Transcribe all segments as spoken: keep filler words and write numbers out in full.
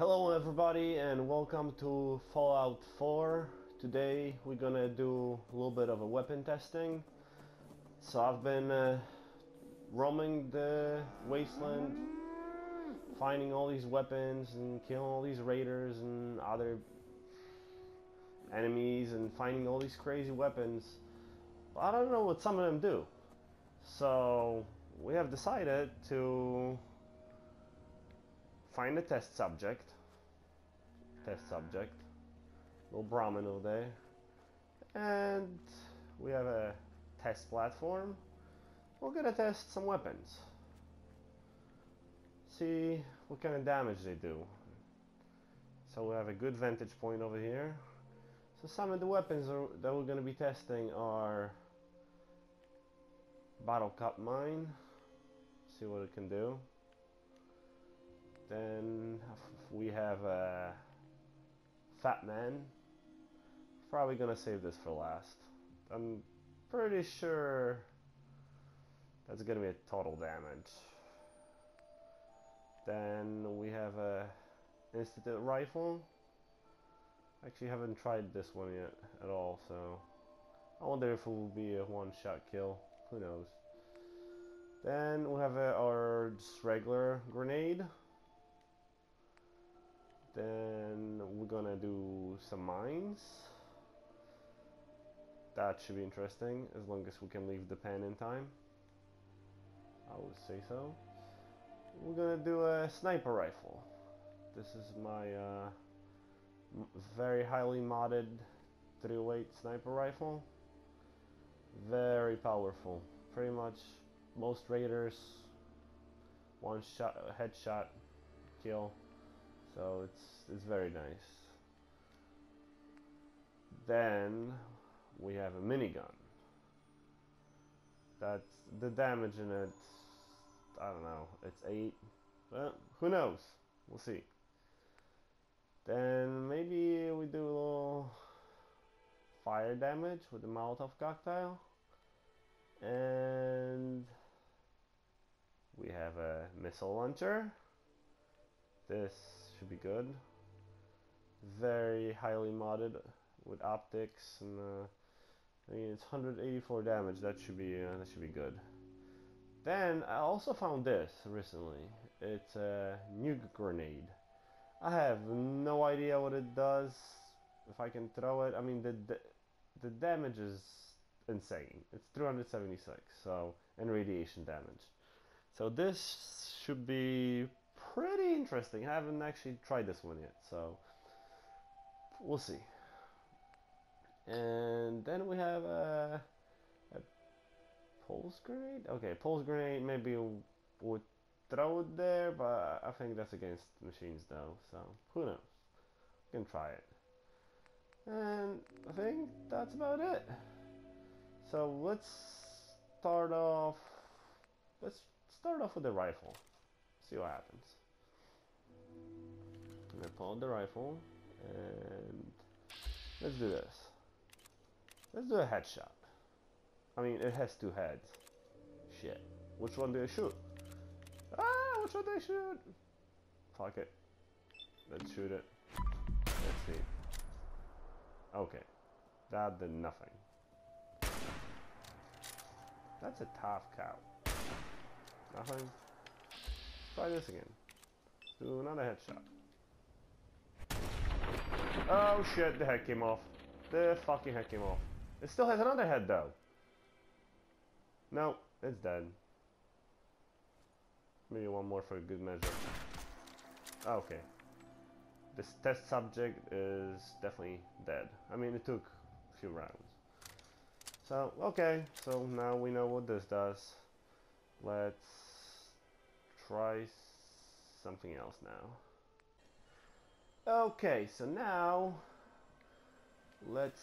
Hello everybody and welcome to Fallout four. Today we're gonna do a little bit of a weapon testing. So I've been uh, roaming the wasteland, finding all these weapons and killing all these raiders and other enemies and finding all these crazy weapons. But I don't know what some of them do. So we have decided to find a test subject. Test subject. Little Brahmin over there. And we have a test platform. We're gonna test some weapons. See what kind of damage they do. So we have a good vantage point over here. So some of the weapons are, that we're gonna be testing are bottle cap mine. See what it can do. Then we have a Fat Man. Probably gonna save this for last. I'm pretty sure that's gonna be a total damage. Then we have a Institute rifle. Actually, haven't tried this one yet at all, so I wonder if it will be a one-shot kill. Who knows? Then we have a, our just regular grenade. Then we're gonna do some mines. That should be interesting, as long as we can leave the pen in time. I would say so. We're gonna do a sniper rifle. This is my uh, very highly modded three oh eight sniper rifle. Very powerful. Pretty much most raiders, one shot, headshot kill. So it's it's very nice. Then we have a minigun. That's the damage in it. I don't know. It's eight. Well, who knows? We'll see. Then maybe we do a little fire damage with the Molotov cocktail, and we have a missile launcher. This should be good. Very highly modded with optics, and uh, I mean it's one hundred eighty-four damage. That should be uh, that should be good. Then I also found this recently. It's a nuke grenade. I have no idea what it does. If I can throw it, I mean the the, the damage is insane. It's three hundred seventy-six, so, and radiation damage. So this should be pretty interesting. I haven't actually tried this one yet, so we'll see. And then we have a, a pulse grenade. Okay, pulse grenade maybe would throw it there, but I think that's against machines though, so who knows? We can try it. And I think that's about it. So let's start off let's start off with the rifle. See what happens. I'm gonna pull out the rifle and let's do this. Let's do a headshot. I mean, it has two heads. Shit. Which one do I shoot? Ah, which one do I shoot? Fuck it. Let's shoot it. Let's see. Okay. That did nothing. That's a tough cow. Nothing. Try this again. Do another headshot. Oh shit, the head came off. The fucking head came off. It still has another head though. No, it's dead. Maybe one more for a good measure. Okay. This test subject is definitely dead. I mean, it took a few rounds. So, okay. So now we know what this does. Let's try something else now. Okay, so now let's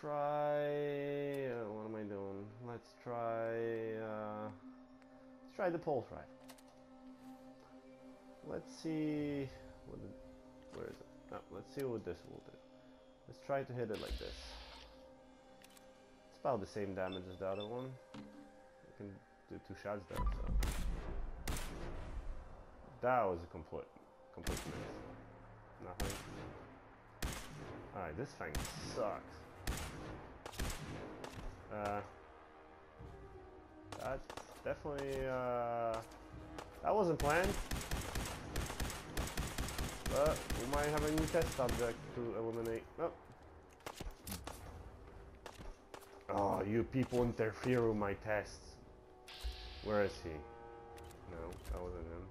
try. Uh, what am I doing? Let's try. Uh, let's try the pulse rifle. Let's see. What it, where is it? No, let's see what this will do. Let's try to hit it like this. It's about the same damage as the other one. You can do two shots though. So. That was a complete completely. Nothing. Alright, this thing sucks. Uh, that's definitely, uh, that wasn't planned. But we might have a new test subject to eliminate. Nope. Oh, you people interfere with my tests. Where is he? No, that wasn't him.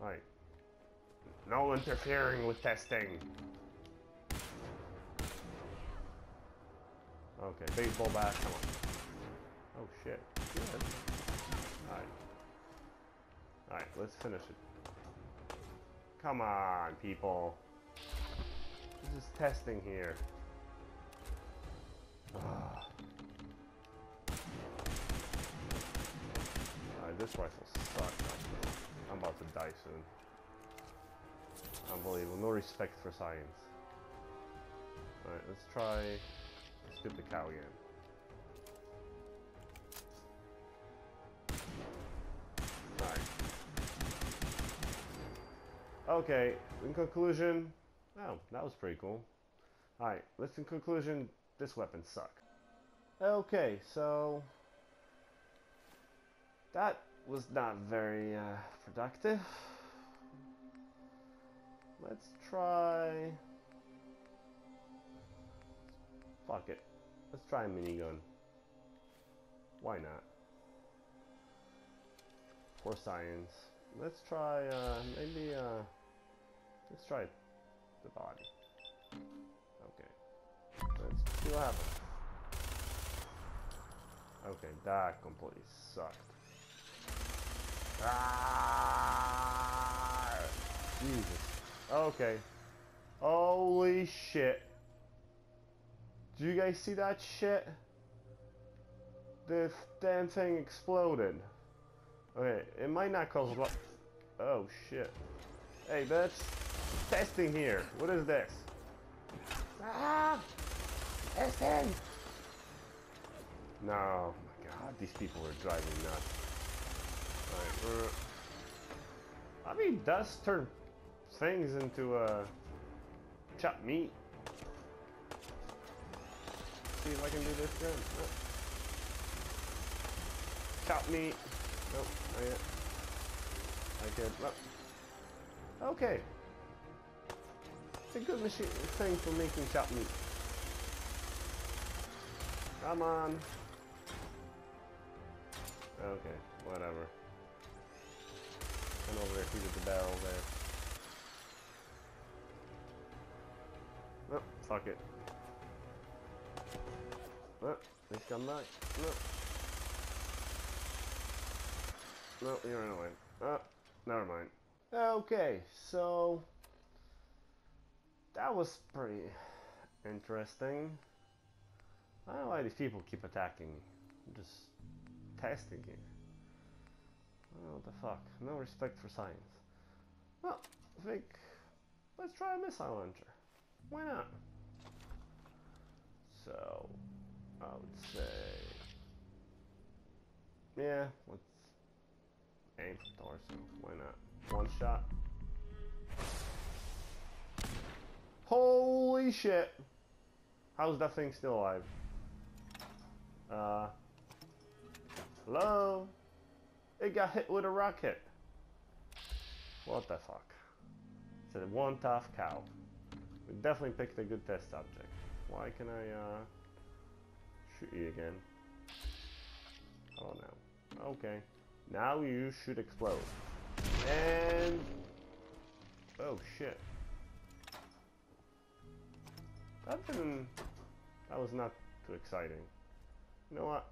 No. Alright. No interfering with testing. Okay, baseball bat, come on. Oh shit. Alright. Alright, let's finish it. Come on, people. This is testing here. Alright, this rifle sucks. I'm about to die soon. Unbelievable. No respect for science. Alright, let's try stupid cow again. Alright. Okay, in conclusion, oh, that was pretty cool. Alright, let's in conclusion, this weapon sucks. Okay, so that was not very uh, productive. Let's try... Fuck it. Let's try a minigun. Why not? For science. Let's try, uh, maybe, uh... Let's try the body. Okay. Let's see what happens. Okay, that completely sucked. Ah! Jesus. Okay. Holy shit. Do you guys see that shit? This damn thing exploded. Okay, it might not cause what. Oh shit. Hey, that's testing here. What is this? Ah! Testing! No, my god, these people are driving nuts. Alright, we're. I mean, dust turned things into uh, chopped meat. See if I can do this again. Oh. Chop meat. Nope, not yet. I could. Oh. Okay. It's a good machine thing for making chop meat. Come on. Okay, whatever. And over there, he did the barrel there. Nope, oh, fuck it. Look, he's come back. Look. Nope, you're in the way. Oh, never mind. Okay, so that was pretty interesting. I don't know why these people keep attacking me. I'm just testing here. I don't know what the fuck. No respect for science. Well, I think let's try a missile launcher. Why not? So I would say, yeah, let's aim for torso. Why not? One shot. Holy shit! How's that thing still alive? Uh, hello? It got hit with a rocket. What the fuck? It's a one tough cow. We definitely picked a good test subject. Why can I, uh... shoot you again? Oh no. Okay. Now you should explode. And... oh shit. That didn't... that was not too exciting. You know what?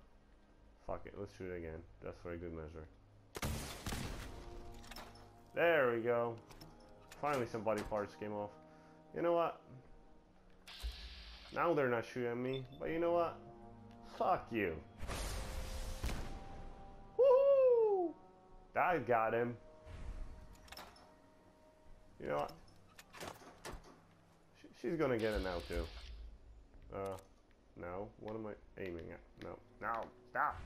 Fuck it, let's shoot it again. Just for a good measure. There we go. Finally some body parts came off. You know what? Now they're not shooting at me, but you know what? Fuck you. Woohoo! That got him. You know what? She, she's gonna get it now, too. Uh, no. What am I aiming at? No. No. Stop!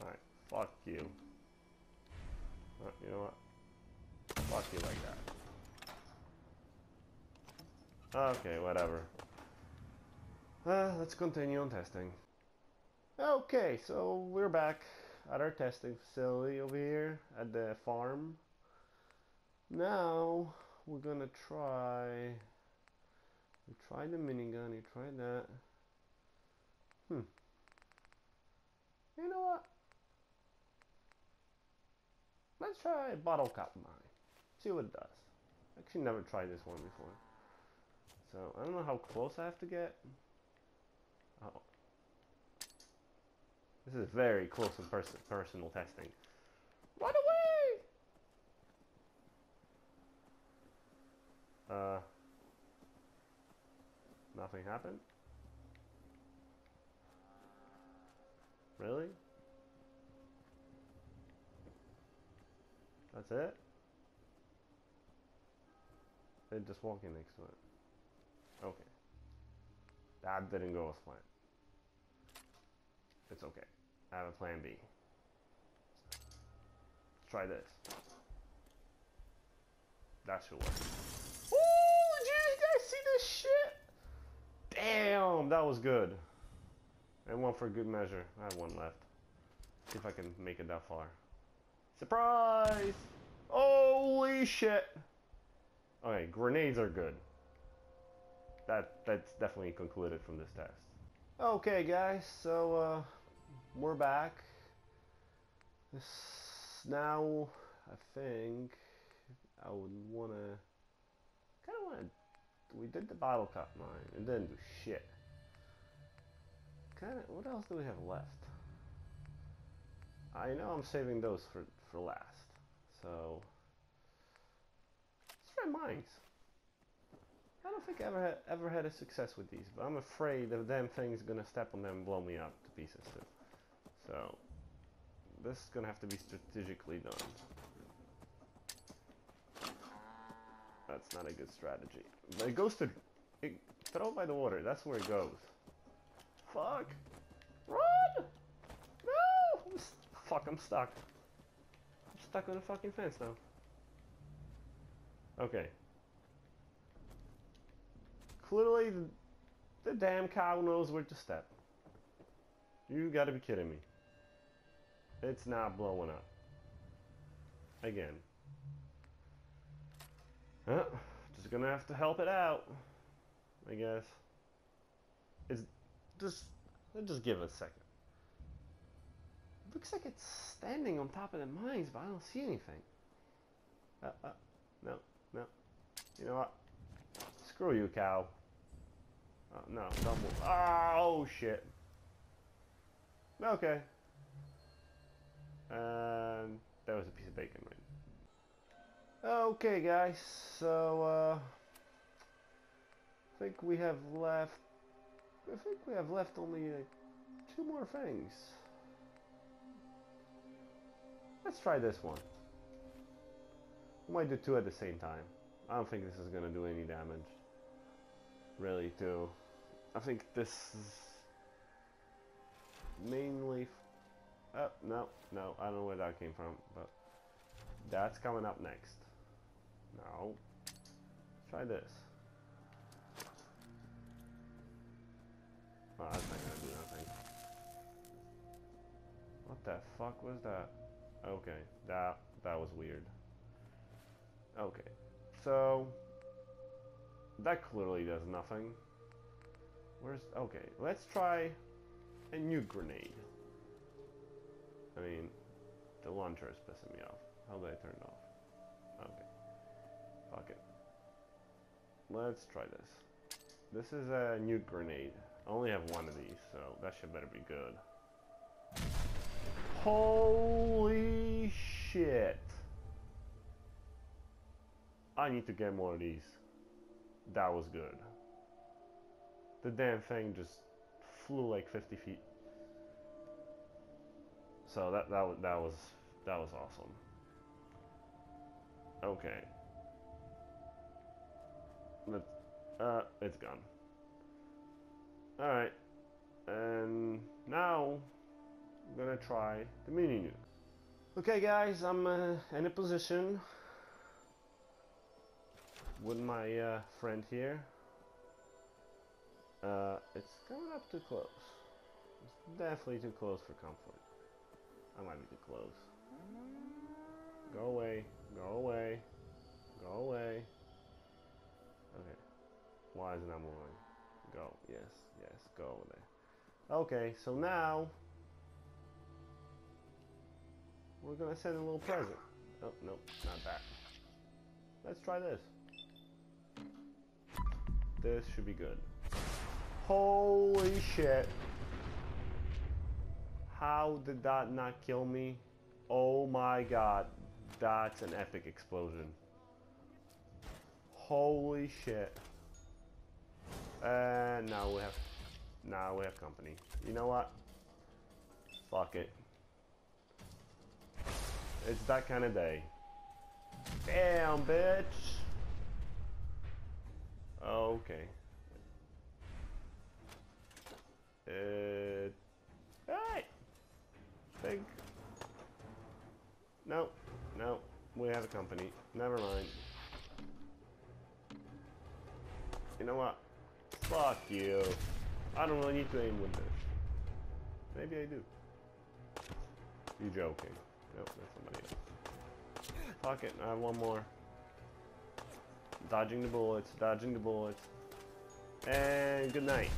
Alright, Fuck you. Oh, you know what? Fuck you like that. Okay, whatever. Uh, let's continue on testing. Okay, so we're back at our testing facility over here at the farm. Now we're gonna try. You tried the minigun, you tried that. Hmm. You know what? Let's try bottle cap mine. See what it does. Actually, never tried this one before. So I don't know how close I have to get. Oh. This is very close and pers personal testing. Run away! Uh. Nothing happened? Really? That's it? They're just walking next to it. Okay. That didn't go as planned. It's okay. I have a plan B. Let's try this. That should work. Ooh! Did you guys see this shit? Damn, that was good. And one for good measure. I have one left. See if I can make it that far. Surprise! Holy shit! Okay, grenades are good. That that's definitely concluded from this test. Okay, guys. So uh, we're back. This now, I think I would wanna kind of wanna. We did the bottle cap mine. It didn't do shit. Kind of. What else do we have left? I know I'm saving those for for last. So let's try mines. I don't think I ever had ever had a success with these, but I'm afraid the damn thing's gonna step on them and blow me up to pieces too. So this is gonna have to be strategically done. That's not a good strategy. But it goes to it, throw by the water. That's where it goes. Fuck! Run! No! I'm fuck! I'm stuck. I'm stuck on the fucking fence now. Okay. Clearly, the, the damn cow knows where to step. You gotta be kidding me. It's not blowing up. Again. Huh? Just gonna have to help it out, I guess. It's just, let's just give it a second. It looks like it's standing on top of the mines, but I don't see anything. Uh, uh, no, no. You know what? Screw you, cow. Oh, no, don't move. Oh, shit. Okay. Um, that was a piece of bacon, right? Okay, guys. So, uh, I think we have left. I think we have left only uh, two more things. Let's try this one. We might do two at the same time. I don't think this is gonna do any damage. Really, too. I think this is mainly. Oh, no, no, I don't know where that came from, but that's coming up next. No. Let's try this. Oh, that's not gonna do nothing. What the fuck was that? Okay, that that was weird. Okay, so that clearly does nothing. Where's okay? Let's try a nuke grenade. I mean, the launcher is pissing me off. How did I turn it off? Okay, fuck it. Let's try this. This is a nuke grenade. I only have one of these, so that shit better be good. Holy shit! I need to get more of these. That was good. The damn thing just flew like fifty feet. So that that that was that was awesome. Okay. Let's, uh, it's gone. Alright, and now I'm gonna try the mini nuke. Okay guys, I'm uh, in a position with my uh, friend here. Uh, it's coming up too close. It's definitely too close for comfort. I might be too close. Go away, go away, go away. Okay, why isn't that moving? Go, yes, yes, go over there. Okay, so now we're gonna send a little present. Oh, nope, not that. Let's try this. This should be good. Holy shit. How did that not kill me? Oh my god. That's an epic explosion. Holy shit. And uh, now we have now we have company. You know what? Fuck it. It's that kind of day. Damn, bitch. Okay. Uh, alright. Think. No, no. We have a company. Never mind. You know what? Fuck you. I don't really need to aim with this. Maybe I do. You're joking. Nope, that's somebody else. Fuck it. I have one more. Dodging the bullets, dodging the bullets. And good night.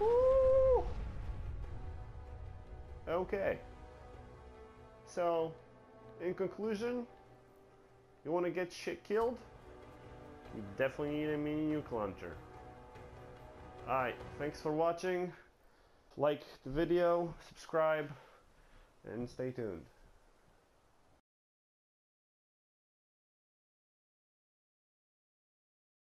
Woo! Okay. So, in conclusion, you want to get shit killed? You definitely need a mini nuke launcher. Alright, thanks for watching. Like the video, subscribe, and stay tuned.